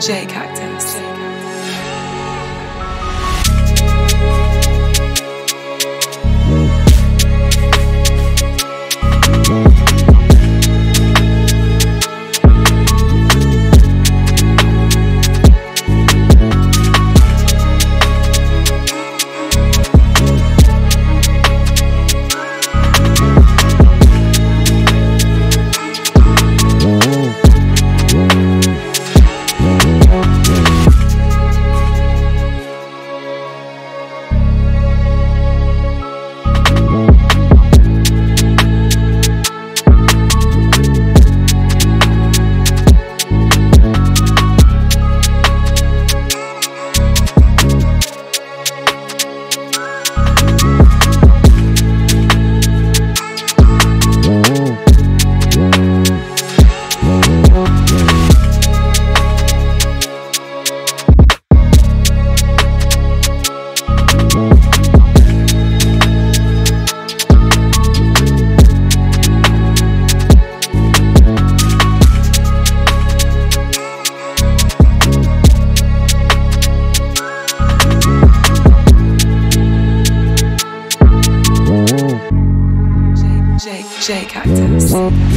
Jay Cactus. Jay Cactus.